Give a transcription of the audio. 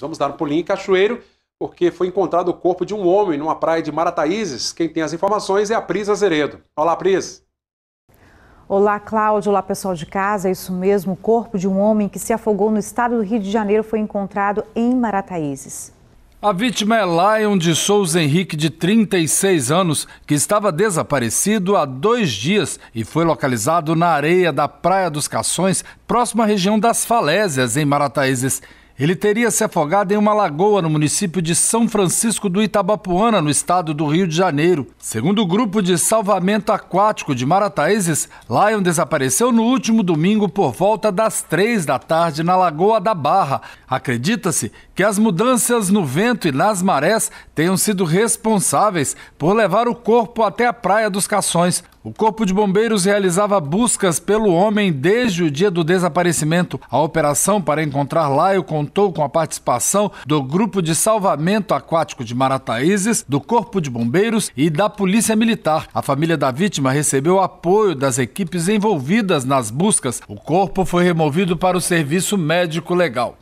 Nós vamos dar um pulinho em Cachoeiro, porque foi encontrado o corpo de um homem numa praia de Marataízes. Quem tem as informações é a Pris Azeredo. Olá, Pris. Olá, Cláudio. Olá, pessoal de casa. É isso mesmo, o corpo de um homem que se afogou no estado do Rio de Janeiro foi encontrado em Marataízes. A vítima é Lyon de Souza Henrique, de 36 anos, que estava desaparecido há 2 dias e foi localizado na areia da Praia dos Cações, próxima à região das falésias, em Marataízes. Ele teria se afogado em uma lagoa no município de São Francisco do Itabapuana, no estado do Rio de Janeiro. Segundo o Grupo de Salvamento Aquático de Marataízes, Lyon desapareceu no último domingo por volta das 3 da tarde na Lagoa da Barra. Acredita-se que as mudanças no vento e nas marés tenham sido responsáveis por levar o corpo até a Praia dos Cações. O Corpo de Bombeiros realizava buscas pelo homem desde o dia do desaparecimento. A operação para encontrar Lyon contou com a participação do Grupo de Salvamento Aquático de Marataízes, do Corpo de Bombeiros e da Polícia Militar. A família da vítima recebeu apoio das equipes envolvidas nas buscas. O corpo foi removido para o serviço médico legal.